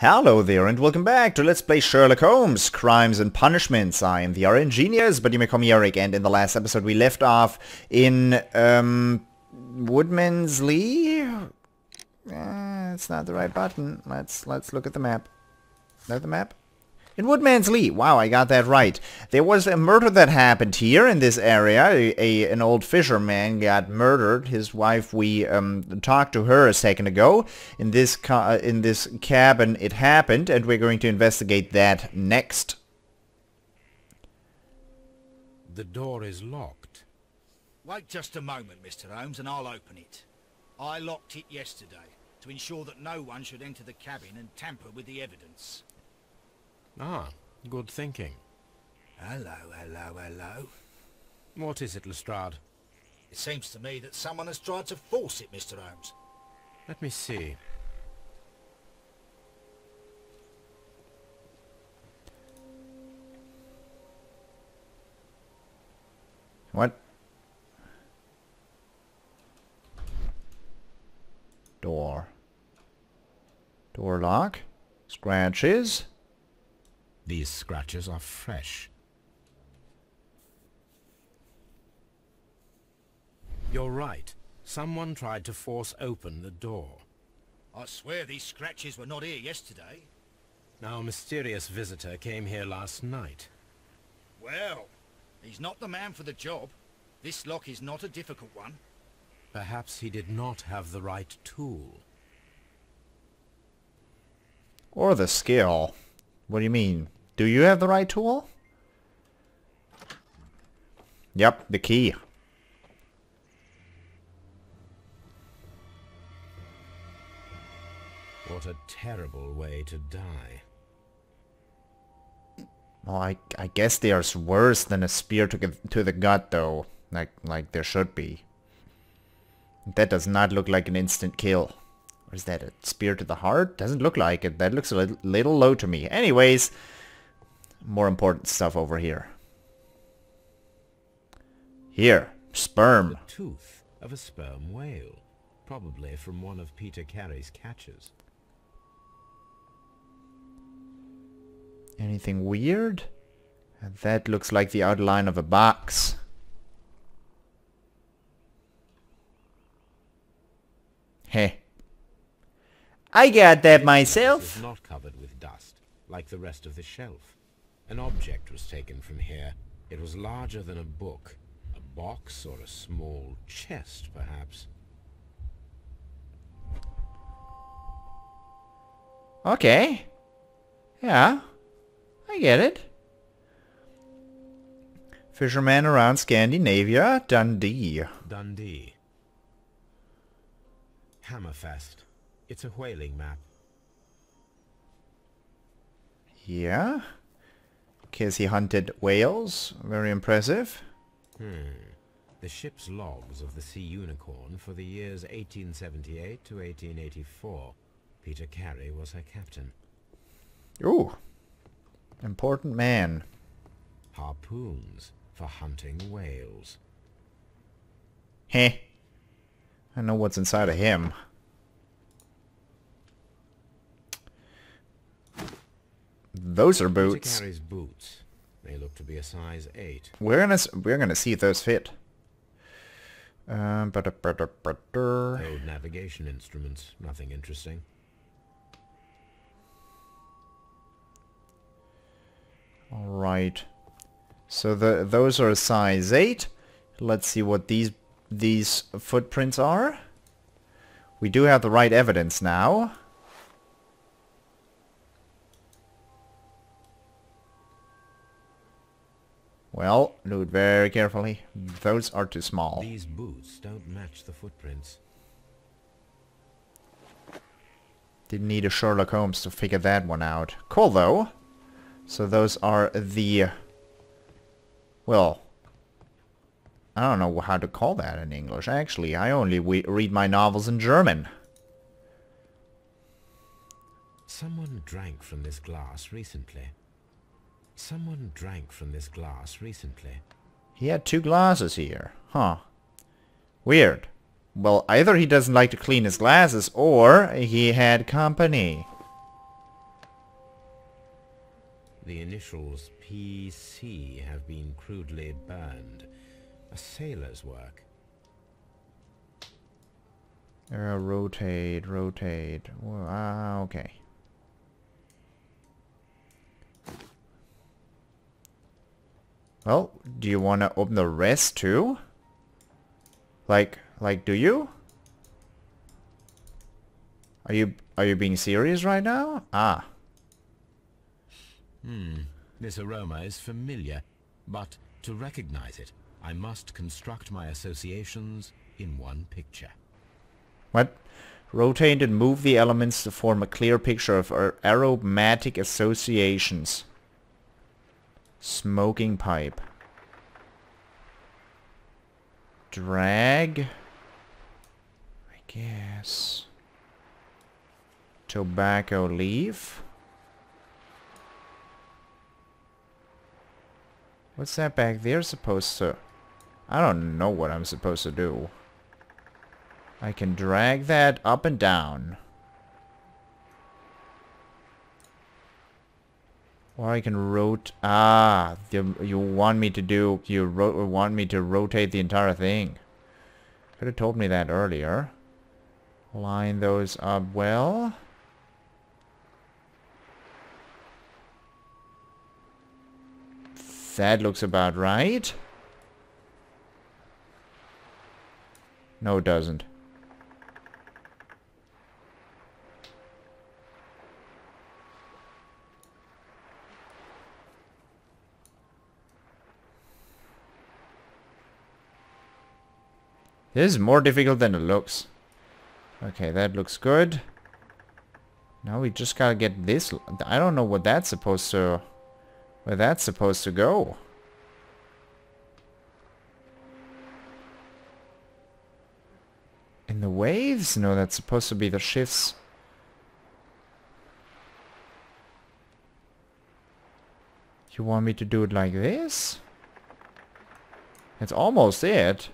Hello there and welcome back to Let's Play Sherlock Holmes, Crimes and Punishments. I am the RNGenius, but you may call me Eric, and in the last episode we left off in, Woodman's Lee? It's not the right button. Let's look at the map. Is that the map? In Woodman's Lee. Wow, I got that right. There was a murder that happened here in this area. An old fisherman got murdered. His wife, we talked to her a second ago. In this cabin it happened, and we're going to investigate that next. The door is locked. Wait just a moment, Mr. Holmes, and I'll open it. I locked it yesterday to ensure that no one should enter the cabin and tamper with the evidence. Ah, good thinking. Hello, hello, hello. What is it, Lestrade? It seems to me that someone has tried to force it, Mr. Holmes. Let me see. What? Door. Door lock. Scratches. These scratches are fresh. You're right. Someone tried to force open the door. I swear these scratches were not here yesterday. Our mysterious visitor came here last night. Well, he's not the man for the job. This lock is not a difficult one. Perhaps he did not have the right tool. Or the skill. What do you mean? Do you have the right tool? Yep, the key. What a terrible way to die. Well, I guess there's worse than a spear to the gut, though. Like there should be. That does not look like an instant kill. Or is that a spear to the heart? Doesn't look like it. That looks a little low to me. Anyways, more important stuff over here. Here, sperm. The tooth of a sperm whale, probably from one of Peter Carey's catches. Anything weird? That looks like the outline of a box. Hey. I got that myself. It's not covered with dust, like the rest of the shelf. An object was taken from here. It was larger than a book, a box or a small chest, perhaps. Okay. Yeah, I get it. Fisherman around Scandinavia, Dundee. Dundee. Hammerfest. It's a whaling map. Yeah? Because he hunted whales. Very impressive. The ship's logs of the Sea Unicorn for the years 1878 to 1884. Peter Carey was her captain. Ooh. Important man. Harpoons for hunting whales. Heh. I know what's inside of him. Those are boots. Carey's boots. They look to be a size 8. We're gonna see if those fit. Old navigation instruments. Nothing interesting. All right. So those are a size 8. Let's see what these footprints are. We do have the right evidence now. Well, do it very carefully. Those are too small. These boots don't match the footprints. Didn't need a Sherlock Holmes to figure that one out. Cool, though. So those are the... Well... I don't know how to call that in English. Actually, I only read my novels in German. Someone drank from this glass recently. Someone drank from this glass recently. He had two glasses here. Huh. Weird. Well, either he doesn't like to clean his glasses, or he had company. The initials PC have been crudely burned. A sailor's work. Rotate, rotate. Okay. Well, do you want to open the rest too? Like, do you? Are you being serious right now? Ah. This aroma is familiar, but to recognize it, I must construct my associations in one picture. What? Rotate and move the elements to form a clear picture of aromatic associations. Smoking pipe. Drag, I guess. Tobacco leaf. What's that back there supposed to... I don't know what I'm supposed to do. I can drag that up and down. Or I can rotate... Ah, you want me to do... You want me to rotate the entire thing. Could have told me that earlier. Line those up well. That looks about right. No, it doesn't. This is more difficult than it looks. Okay, that looks good. Now we just gotta get this. I don't know what that's supposed to... Where that's supposed to go. In the waves? No, that's supposed to be the shifts. You want me to do it like this? That's almost it.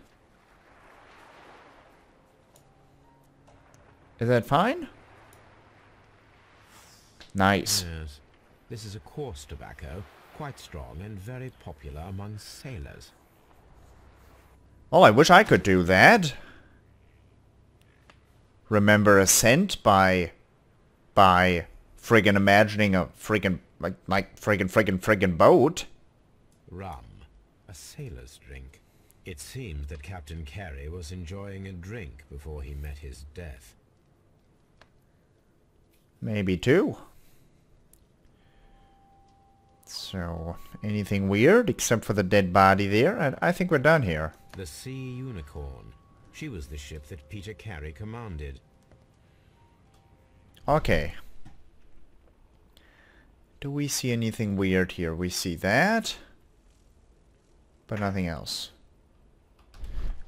Is that fine? Nice. Yes. This is a coarse tobacco, quite strong and very popular among sailors. Oh, I wish I could do that. Remember a scent by friggin' imagining a friggin' friggin' boat. Rum, a sailor's drink. It seems that Captain Carey was enjoying a drink before he met his death. Maybe two. So, anything weird except for the dead body there? And I think we're done here. The Sea Unicorn. She was the ship that Peter Carey commanded. Okay. Do we see anything weird here? We see that. But nothing else.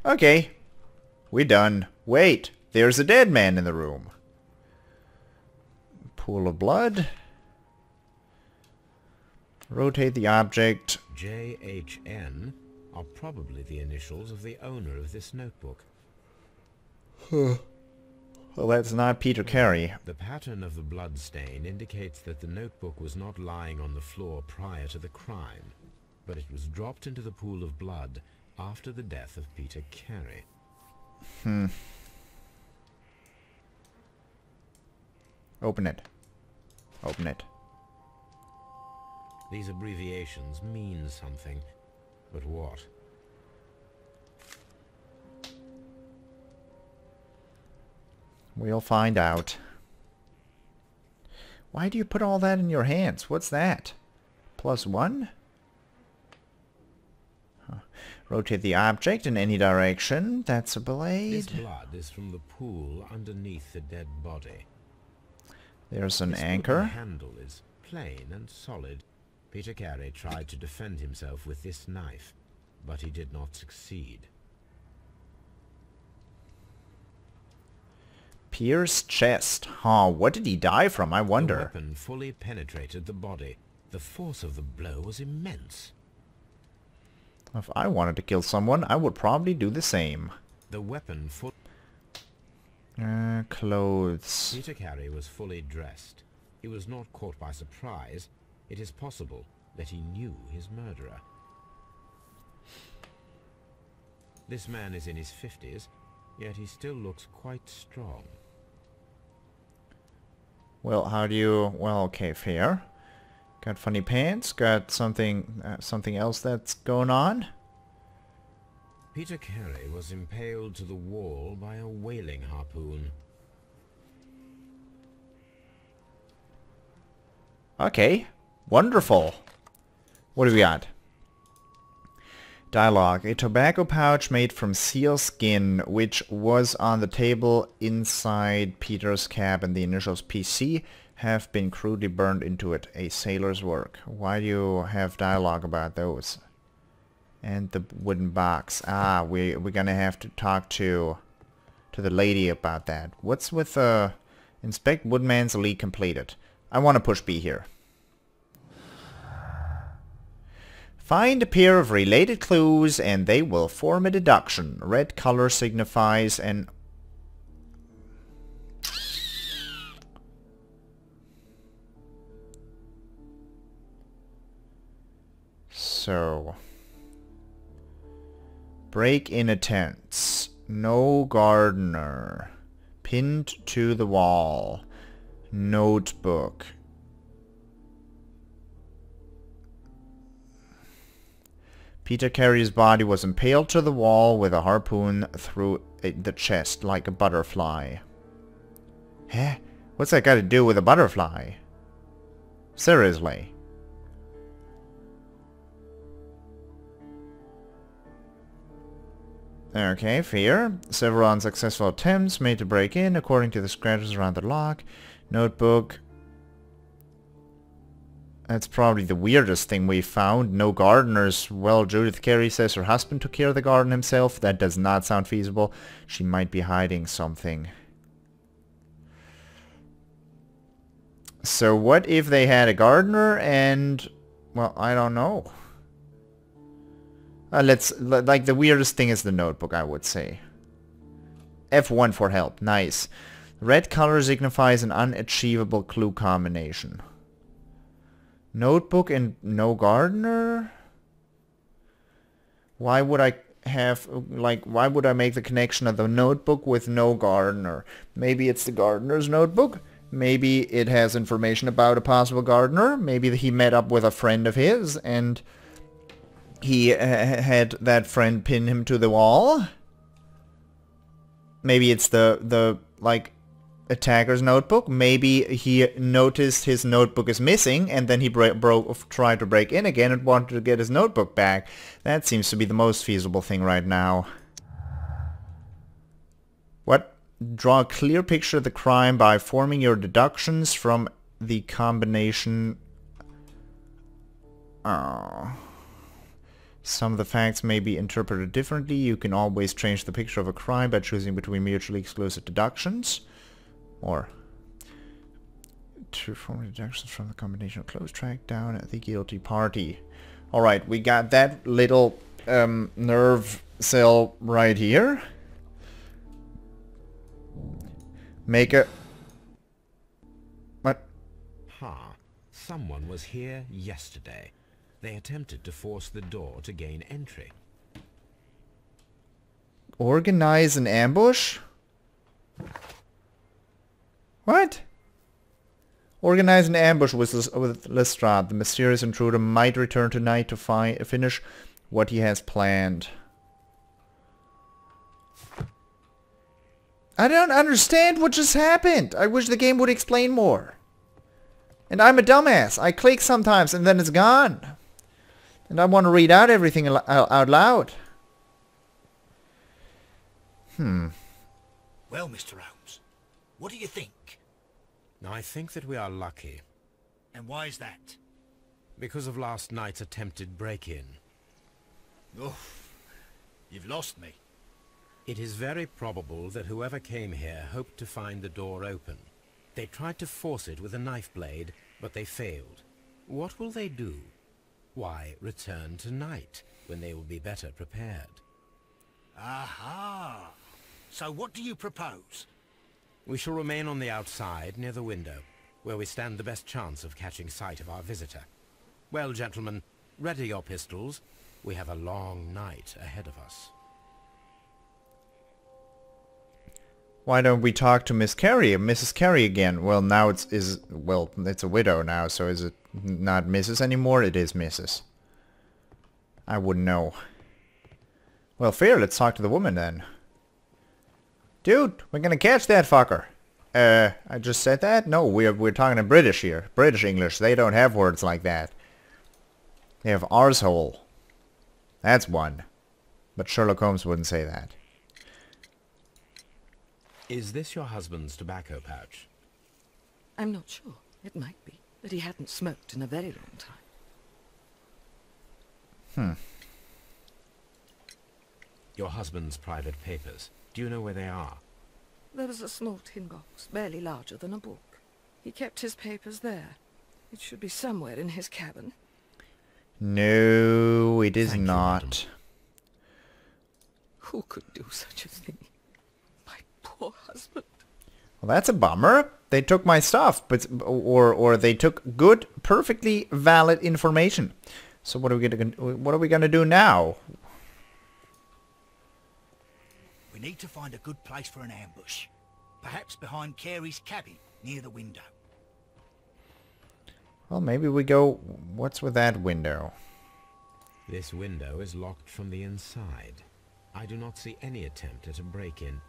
Okay. We're done. Wait, there's a dead man in the room. Pool of blood. Rotate the object. JHN are probably the initials of the owner of this notebook. Well, that's not Peter Carey. The pattern of the blood stain indicates that the notebook was not lying on the floor prior to the crime, but it was dropped into the pool of blood after the death of Peter Carey. Open it. Open it. These abbreviations mean something, but what? We'll find out. Why do you put all that in your hands? What's that? +1? Huh. Rotate the object in any direction. That's a blade. This blood is from the pool underneath the dead body. There's an anchor. The handle is plain and solid. Peter Carey tried to defend himself with this knife, but he did not succeed. Pierce chest. Huh, what did he die from, I wonder? The weapon fully penetrated the body. The force of the blow was immense. If I wanted to kill someone, I would probably do the same. The weapon full... clothes. Peter Carey was fully dressed. He was not caught by surprise, It is possible that he knew his murderer. This man is in his 50s, yet he still looks quite strong. Well, how do you... Well, okay, fair. Got funny pants, got something else that's going on. Peter Carey was impaled to the wall by a whaling harpoon. Okay, wonderful. What do we got? Dialogue. A tobacco pouch made from seal skin, which was on the table inside Peter's cab, and the initials PC have been crudely burned into it. A sailor's work. Why do you have dialogue about those? And the wooden box. Ah, we're gonna have to talk to the lady about that. What's with inspect Woodman's Lee completed. I want to push B here. Find a pair of related clues and they will form a deduction. Red color signifies an... So... Break in attempts. No gardener. Pinned to the wall. Notebook. Peter Carey's body was impaled to the wall with a harpoon through the chest like a butterfly. Huh? What's that got to do with a butterfly? Seriously. Okay, fair. Several unsuccessful attempts made to break in according to the scratches around the lock. Notebook. That's probably the weirdest thing we found. No gardeners. Well, Judith Carey says her husband took care of the garden himself. That does not sound feasible. She might be hiding something. So what if they had a gardener and... Well, I don't know. Like, the weirdest thing is the notebook, I would say. F1 for help. Nice. Red color signifies an unachievable clue combination. Notebook and no gardener? Why would I have, like, why would I make the connection of the notebook with no gardener? Maybe it's the gardener's notebook? Maybe it has information about a possible gardener? Maybe he met up with a friend of his and he had that friend pin him to the wall? Maybe it's the like, attacker's notebook. Maybe he noticed his notebook is missing and then he tried to break in again and wanted to get his notebook back. That seems to be the most feasible thing right now. What? Draw a clear picture of the crime by forming your deductions from the combination. Oh. Some of the facts may be interpreted differently. You can always change the picture of a crime by choosing between mutually exclusive deductions. Or to form deductions from the combination of clues, track down at the guilty party. Alright, we got that little nerve cell right here. Make a... What? Ha. Someone was here yesterday. They attempted to force the door to gain entry. Organize an ambush? What? Organize an ambush with Lestrade. The mysterious intruder might return tonight to finish what he has planned. I don't understand what just happened. I wish the game would explain more. And I'm a dumbass. I click sometimes and then it's gone. And I want to read out everything out loud. Well, Mr. Holmes, what do you think? I think that we are lucky. And why is that? Because of last night's attempted break-in. Oh, you've lost me. It is very probable that whoever came here hoped to find the door open. They tried to force it with a knife blade, but they failed. What will they do? Why, return tonight, when they will be better prepared. Aha! So what do you propose? We shall remain on the outside, near the window. where we stand the best chance of catching sight of our visitor. Well, gentlemen, ready your pistols. We have a long night ahead of us. Why don't we talk to Miss Carey, Mrs. Carey again? Well, now it's a widow now, so is it not Mrs. anymore? It is Mrs. I wouldn't know. Well, fair, let's talk to the woman then. Dude, we're gonna catch that fucker. I just said that? No, we're talking in British here. British English, they don't have words like that. They have arsehole. That's one. But Sherlock Holmes wouldn't say that. Is this your husband's tobacco pouch? I'm not sure. It might be. But he hadn't smoked in a very long time. Your husband's private papers. Do you know where they are? There was a small tin box, barely larger than a book. He kept his papers there. It should be somewhere in his cabin. No, it is not. Who could do such a thing? Poor husband. Well, that's a bummer. They took my stuff, but or they took good, perfectly valid information. So what are we gonna do now? We need to find a good place for an ambush, perhaps behind Carey's cabin near the window. Well, maybe we go. What's with that window? This window is locked from the inside. I do not see any attempt at a break-in.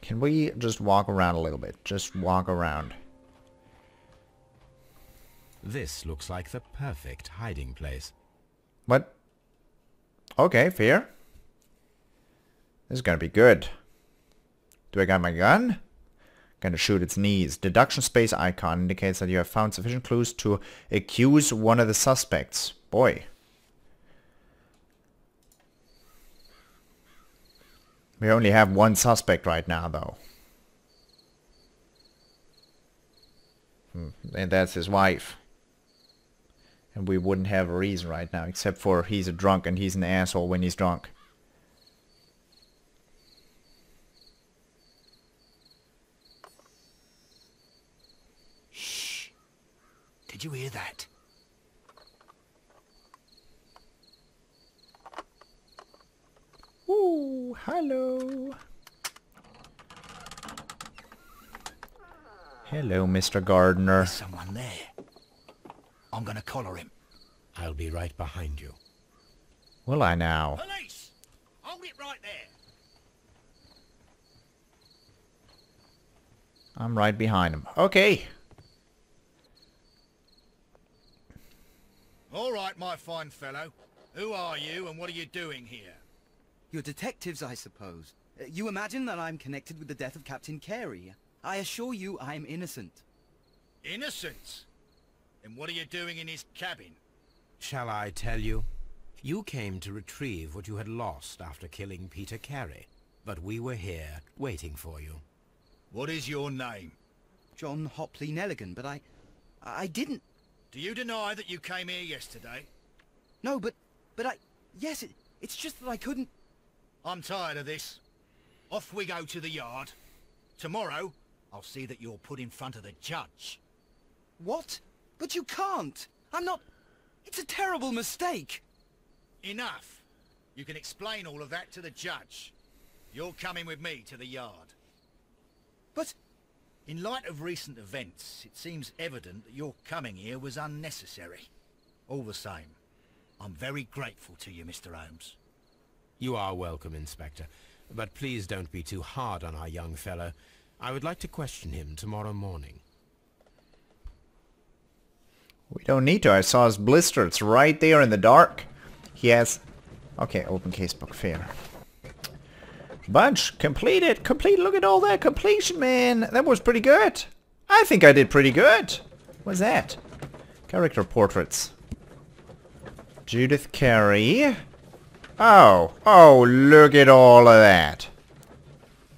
Can we just walk around a little bit? Just walk around. This looks like the perfect hiding place. What? Okay, fair. This is gonna be good. Do I got my gun? I'm gonna shoot its knees. Deduction space icon indicates that you have found sufficient clues to accuse one of the suspects. Boy. We only have one suspect right now, though. And that's his wife. And we wouldn't have a reason right now, except for he's a drunk and he's an asshole when he's drunk. Shh! Did you hear that? Ooh, hello. Hello, Mr. Gardner. There's someone there. I'm gonna collar him. I'll be right behind you. Will I now? Police! Hold it right there. I'm right behind him. Okay. All right, my fine fellow. Who are you and what are you doing here? You're detectives, I suppose. You imagine that I'm connected with the death of Captain Carey. I assure you I'm innocent. Innocent? And what are you doing in his cabin? Shall I tell you? You came to retrieve what you had lost after killing Peter Carey, but we were here waiting for you. What is your name? John Hopley Nelligan, but I didn't... Do you deny that you came here yesterday? No, but I... Yes, it's just that I couldn't... I'm tired of this. Off we go to the yard. Tomorrow, I'll see that you're put in front of the judge. What? But you can't! I'm not... It's a terrible mistake! Enough. You can explain all of that to the judge. You're coming with me to the yard. But... In light of recent events, it seems evident that your coming here was unnecessary. All the same, I'm very grateful to you, Mr. Holmes. You are welcome, Inspector, but please don't be too hard on our young fellow. I would like to question him tomorrow morning. We don't need to. I saw his blister. It's right there in the dark. He has... Okay, open casebook. Fair. Bunch. Completed. Complete. Look at all that completion, man. That was pretty good. I think I did pretty good. What's that? Character portraits. Judith Carey... Oh, look at all of that.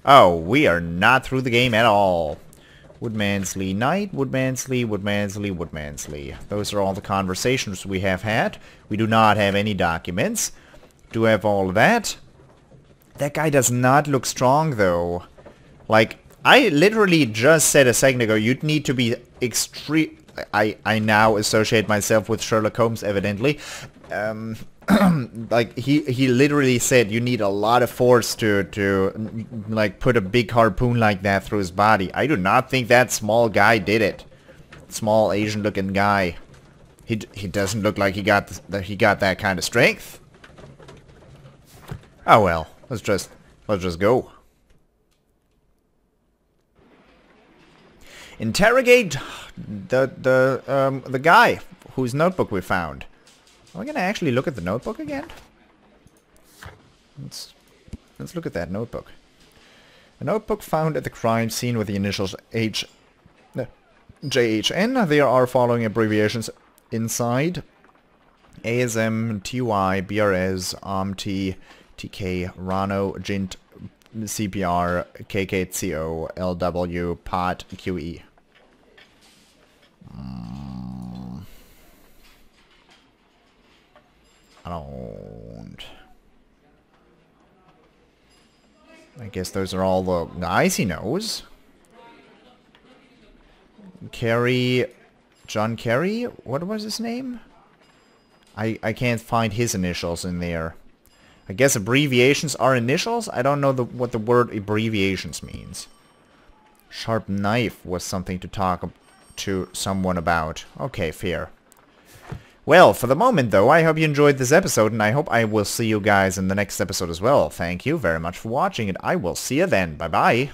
Oh, we are not through the game at all. Woodman's Lee Knight, Woodman's Lee, Woodman's Lee, Woodman's Lee. Those are all the conversations we have had. We do not have any documents. Do have all of that. That guy does not look strong, though. Like, I literally just said a second ago, you'd need to be extreme... I now associate myself with Sherlock Holmes, evidently. Like, he literally said you need a lot of force to like put a big harpoon like that through his body. I do not think that small guy did it. Small Asian looking guy. He doesn't look like he got that kind of strength. Oh well, let's just go. Interrogate the guy whose notebook we found. Are we gonna actually look at the notebook again? Let's look at that notebook. A notebook found at the crime scene with the initials JHN. There are following abbreviations inside: ASM, TY, BRS, OMT, TK, RANO, JINT, CPR, KKCO, LW, POT, QE. I guess those are all the icy nose. Carey, John Carey? What was his name? I can't find his initials in there. I guess abbreviations are initials? I don't know what the word abbreviations means. Sharp knife was something to talk to someone about. Okay, fair. Well, for the moment, though, I hope you enjoyed this episode, and I hope I will see you guys in the next episode as well. Thank you very much for watching, and I will see you then. Bye-bye.